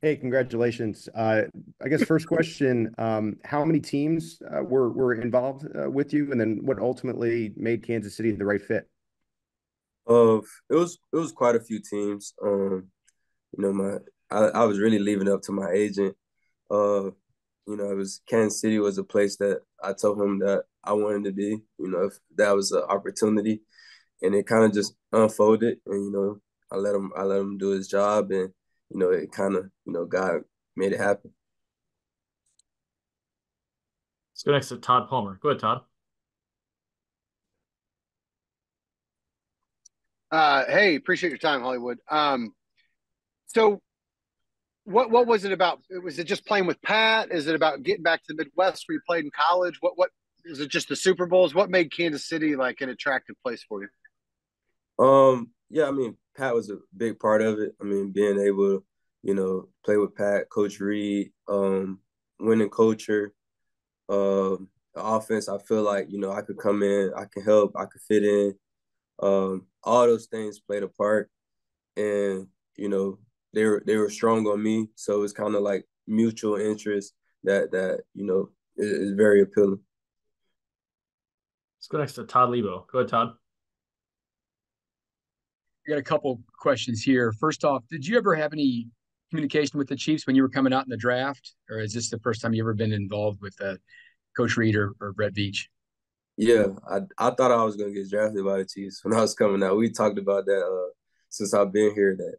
Hey, congratulations. I guess first question, how many teams were involved with you? And then what ultimately made Kansas City the right fit? It was quite a few teams. I was really leaving up to my agent. It was Kansas City was a place that I told him that I wanted to be, if that was an opportunity, and it kind of just unfolded, and, I let him do his job, and, it kind of, God made it happen. Let's go next to Todd Palmer. Go ahead, Todd. Hey, appreciate your time, Hollywood. So what was it about? Was it just playing with Pat? Is it about getting back to the Midwest where you played in college? What is it, just the Super Bowls? What made Kansas City like an attractive place for you? Pat was a big part of it. Being able to, play with Pat, Coach Reid, winning culture, the offense, I feel like, I could come in, I can help, I could fit in. All those things played a part. And, they were strong on me. So it's kind of like mutual interest that is very appealing. Let's go next to Todd Lebo. Go ahead, Todd. I got a couple questions here. First off, did you ever have any communication with the Chiefs when you were coming out in the draft? Or is this the first time you've ever been involved with Coach Reid or Brett Veach? Yeah, I thought I was going to get drafted by the Chiefs when I was coming out. We talked about that since I've been here, that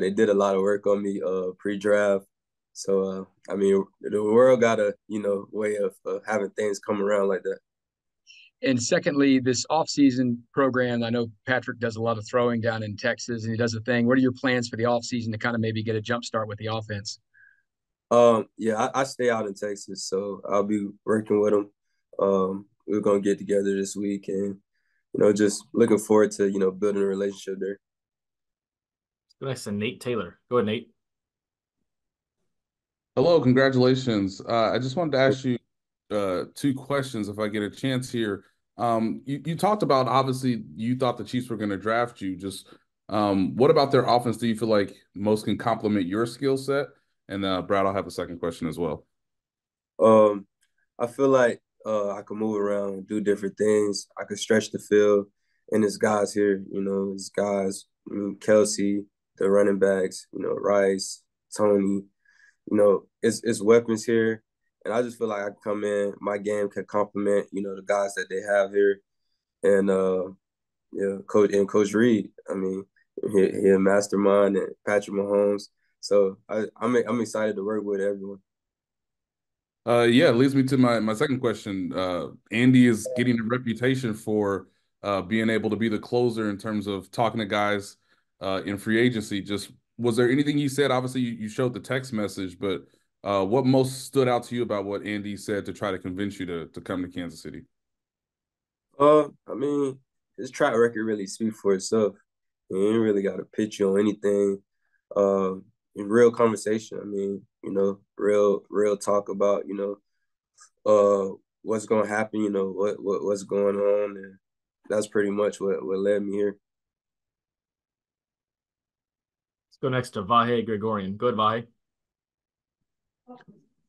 they did a lot of work on me pre-draft. So, the world got a, way of having things come around like that. And secondly, this offseason program, I know Patrick does a lot of throwing down in Texas, and he does a thing. What are your plans for the offseason to kind of maybe get a jump start with the offense? I stay out in Texas, so I'll be working with him. We're going to get together this week, and, just looking forward to, building a relationship there. Next to Nate Taylor. Go ahead, Nate. Hello, congratulations. I just wanted to ask you two questions if I get a chance here. You talked about, obviously, you thought the Chiefs were going to draft you. Just what about their offense do you feel like most can complement your skill set? And Brad, I'll have a second question as well. I feel like I can move around, do different things. I can stretch the field. And there's guys here, there's guys, Kelsey, the running backs, Rice, Tony, it's weapons here. And I just feel like I can come in, my game can complement, the guys that they have here. And, Coach Reid, he's a mastermind, and Patrick Mahomes. So I'm excited to work with everyone. It leads me to my second question. Andy is getting a reputation for being able to be the closer in terms of talking to guys in free agency. Just was there anything he said? Obviously, you showed the text message, but what most stood out to you about what Andy said to try to convince you to come to Kansas City? His track record really speaks for itself. He ain't really got a pitch on anything. In real conversation, real talk about, what's going to happen, what's going on. And that's pretty much what led me here. Let's go next to Vahe Gregorian. Go ahead, Vahe.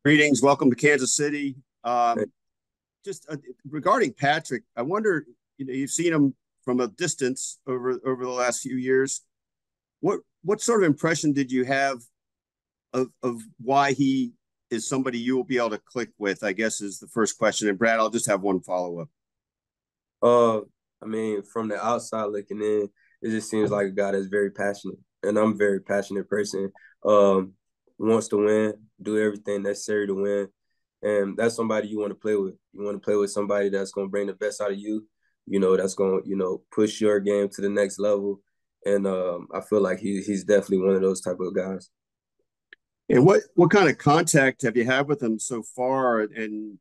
Greetings. Welcome to Kansas City. Regarding Patrick, I wonder, you've seen him from a distance over the last few years. What sort of impression did you have of why he is somebody you will be able to click with, I guess, is the first question. And Brad, I'll just have one follow-up. From the outside looking in, it just seems like a guy that's very passionate. And I'm a very passionate person. Wants to win, do everything necessary to win. And that's somebody you want to play with. You want to play with somebody that's going to bring the best out of you, that's going to, push your game to the next level. And I feel like he's definitely one of those type of guys. And what kind of contact have you had with him so far? And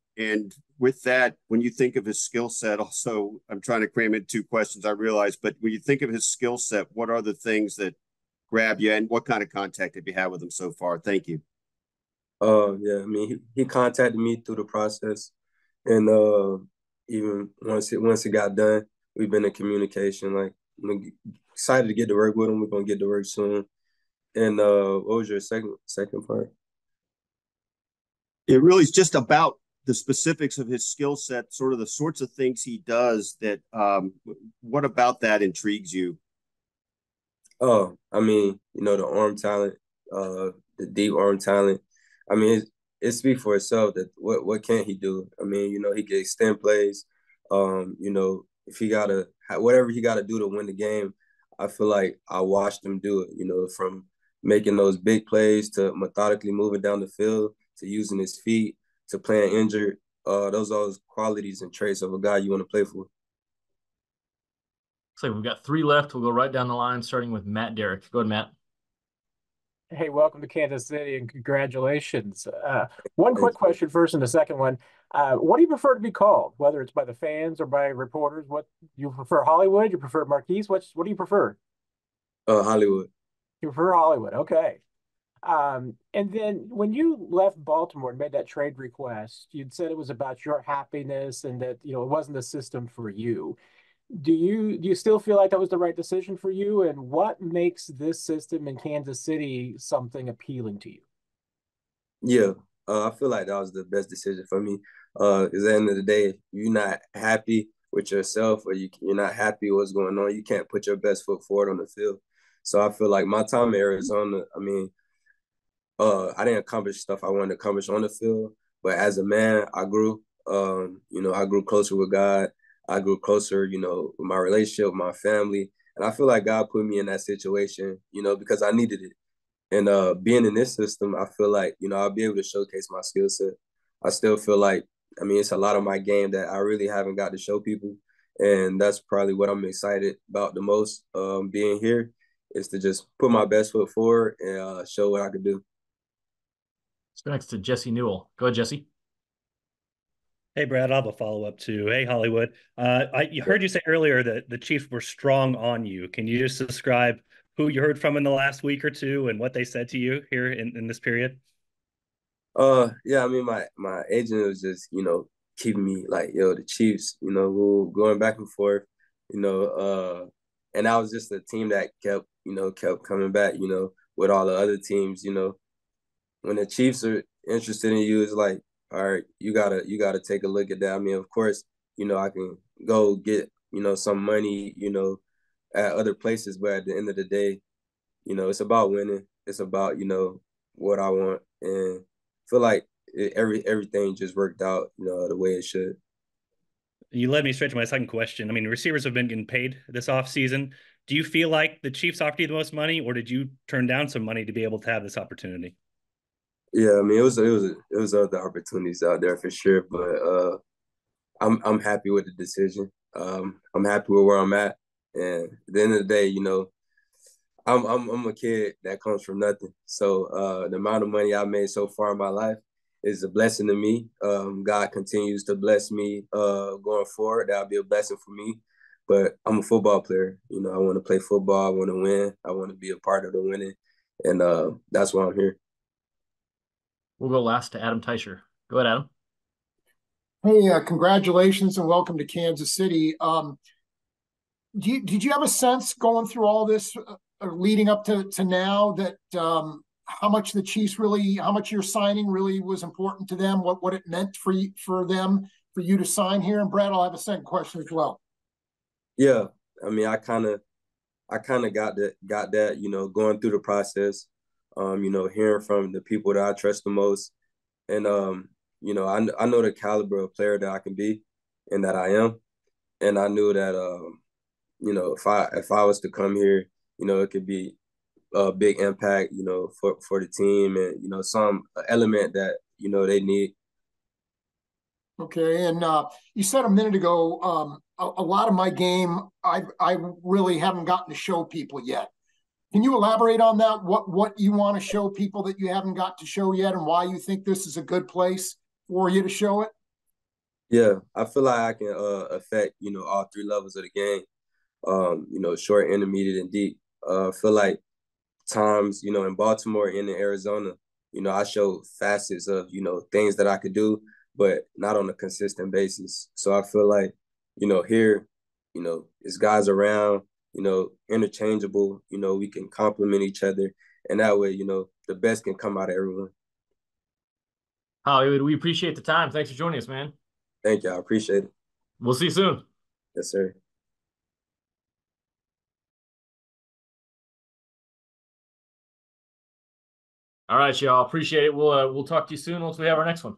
with that, when you think of his skill set, also, I'm trying to cram in two questions, I realize, but when you think of his skill set, what are the things that grab you, and what kind of contact have you had with him so far? Thank you. He contacted me through the process, and even once it got done, we've been in communication. I'm excited to get to work with him. We're gonna get to work soon, And what was your second part? It really is just about the specifics of his skill set, sort of the sorts of things he does that what about that intrigues you? Oh, I mean, you know, the arm talent, the deep arm talent. I mean, it speaks for itself that what can he do? I mean, you know, he can extend plays. You know, if he got to – whatever he got to do to win the game, I feel like I watched him do it, you know, from making those big plays to methodically moving down the field to using his feet to playing injured. Those are all his qualities and traits of a guy you want to play for. So we've got three left. We'll go right down the line, starting with Matt Derrick. Go ahead, Matt. Hey, welcome to Kansas City and congratulations. One quick question first and the second one. What do you prefer to be called, whether it's by the fans or by reporters? What you prefer, Hollywood? You prefer Marquise? What do you prefer? Hollywood. You prefer Hollywood, okay. And then when you left Baltimore and made that trade request, you'd said it was about your happiness and that, you know, it wasn't the system for you. Do you still feel like that was the right decision for you? And what makes this system in Kansas City something appealing to you? Yeah, I feel like that was the best decision for me. Because at the end of the day, if you're not happy with yourself or you're not happy what's going on, you can't put your best foot forward on the field. So I feel like my time in Arizona, I mean, I didn't accomplish stuff I wanted to accomplish on the field. But as a man, I grew. You know, I grew closer with God. I grew closer, you know, with my relationship, with my family. And I feel like God put me in that situation, you know, because I needed it. And being in this system, I feel like, you know, I'll be able to showcase my skill set. I still feel like, I mean, it's a lot of my game that I really haven't got to show people. And that's probably what I'm excited about the most being here is to just put my best foot forward and show what I could do. Let's go next to Jesse Newell. Go ahead, Jesse. Hey, Brad, I'll have a follow-up too. Hey, Hollywood. I heard you say earlier that the Chiefs were strong on you. Can you just describe who you heard from in the last week or two and what they said to you here in this period? Yeah, I mean, my agent was just, you know, keeping me like, yo, the Chiefs, you know, we were going back and forth, you know. And I was just a team that kept coming back, you know, with all the other teams, you know. When the Chiefs are interested in you, it's like, all right, you gotta take a look at that. I mean, of course, you know, I can go get, you know, some money, you know, at other places. But at the end of the day, you know, it's about winning. It's about, you know, what I want. And I feel like everything just worked out, you know, the way it should. You led me straight to my second question. I mean, receivers have been getting paid this offseason. Do you feel like the Chiefs offered you the most money, or did you turn down some money to be able to have this opportunity? Yeah, I mean, it was other opportunities out there for sure, but I'm happy with the decision. I'm happy with where I'm at, and at the end of the day, you know, I'm a kid that comes from nothing. So the amount of money I made so far in my life is a blessing to me. God continues to bless me going forward. That'll be a blessing for me. But I'm a football player. You know, I want to play football. I want to win. I want to be a part of the winning, and that's why I'm here. We'll go last to Adam Teicher. Go ahead, Adam. Hey, congratulations and welcome to Kansas City. Did you have a sense going through all this leading up to now that how much the Chiefs really, how much your signing really was important to them, what it meant for you to sign here? And Brad, I'll have a second question as well. Yeah, I mean, I kind of got that, you know, going through the process. You know, hearing from the people that I trust the most. And, you know, I know the caliber of player that I can be and that I am. And I knew that, you know, if I was to come here, you know, it could be a big impact, you know, for the team and, you know, some element that, you know, they need. Okay. And you said a minute ago, a lot of my game, I really haven't gotten to show people yet. Can you elaborate on that? What you want to show people that you haven't got to show yet and why you think this is a good place for you to show it? Yeah, I feel like I can affect, you know, all three levels of the game, you know, short, intermediate, and deep. I feel like times, you know, in Baltimore and in Arizona, you know, I show facets of, you know, things that I could do, but not on a consistent basis. So I feel like, you know, here, you know, there's guys around, you know, interchangeable, you know, we can complement each other And that way, you know, the best can come out of everyone. Hollywood, we appreciate the time. Thanks for joining us, man. Thank y'all. Appreciate it. We'll see you soon. Yes, sir. All right, y'all. Appreciate it. We'll talk to you soon once we have our next one.